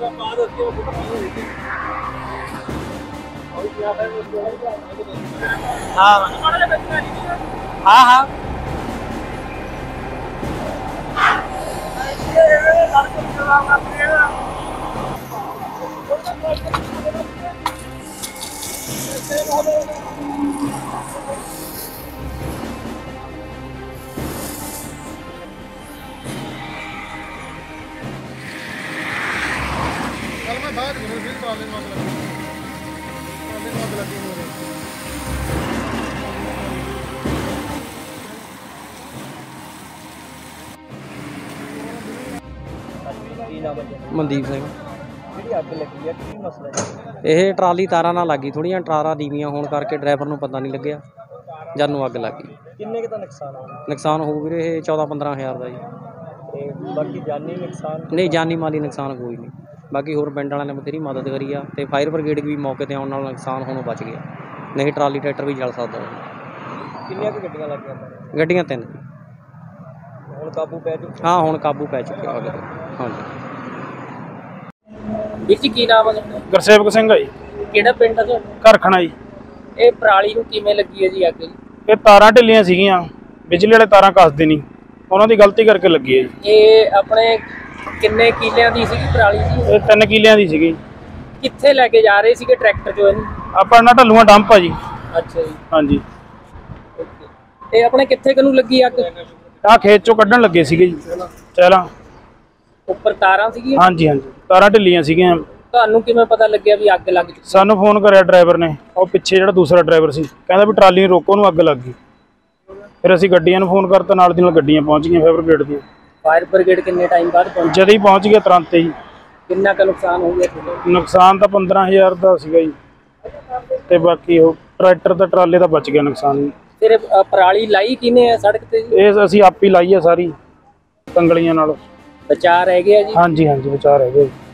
हाँ हाँ बाद गुरुजी प्रॉब्लम मत लगी मनदीप सिंह यह ट्राली तारा ना लगी थोड़ी टारा नीवियां होने करके ड्राइवर को पता नहीं लगे जब अग लग गई किन्ने का नुकसान हो भी 14-15 हज़ार का जी बाकी जानी नुकसान नहीं जानी माली नुकसान कोई नहीं बाकी होर पिंड वालों ने बथेरी मदद करी आ ते फायर ब्रिगेड भी मौके पर आने नुकसान होने बच गया नहीं ट्राली ट्रैक्टर भी जल सकता है। कितनी गड्डियां लग गई? गड्डियां 3 हुण काबू पै चुका। हाँ हुण काबू पै चुका। हाँ जी बीर जी की नाम है? गुरसेवक सिंह है जी। किहड़ा पिंड है? घरखणा जी। ये पराली नूं किवें लगी है जी अग? ये तारां ढिल्लियां सीगियां बिजली वाले तारां कसदे नहीं उन्हां दी गलती करके लगी है जी। ये अपने किन्ने किलियां दी सीगी पराली जी? 3 किलियां दी सीगी। कित्थे लेके जा रहे सीगे ट्रैक्टर जो इहनूं? अपना ढलूआ डंप आ जी। अच्छा जी। हाँ जी। ते अपने कित्थे कनूं लगी अग? आ खेत चों कड्ढण लगे सीगे जी चैला उपर तारां सीगी। हाँ जी हाँ जी तारां ढिल्लियां सीगियां। तुहानूं किवें पता लग्गिया भी अग लग गई? सानूं फोन करिया ड्राइवर ने और पिछे जिहड़ा दूसरा ड्राइवर सी कहंदा भी ट्राली नूं रोको नूं अग लग गई फिर असीं गड्डियां नूं फोन करता नाल दी नाल गड्डियां पहुंच गईयां फायर ब्रिगेड दी। फायर ब्रिगेड किन्ने टाइम बाद पहुंची? जद ही पहुंच गया तुरंत ही। कितना का नुकसान हो गया? नुकसान तो 15 हज़ार का सीगा जी ते बाकी हो ट्रैक्टर दा ट्राले दा बच गया नुकसान। सिर्फ पराली लाई किने है सड़क ते? ये असीं आप ही लाई है सारी कंगलियां नाल। बचा रह गया जी। हाँ जी हाँ जी बचा रह गया।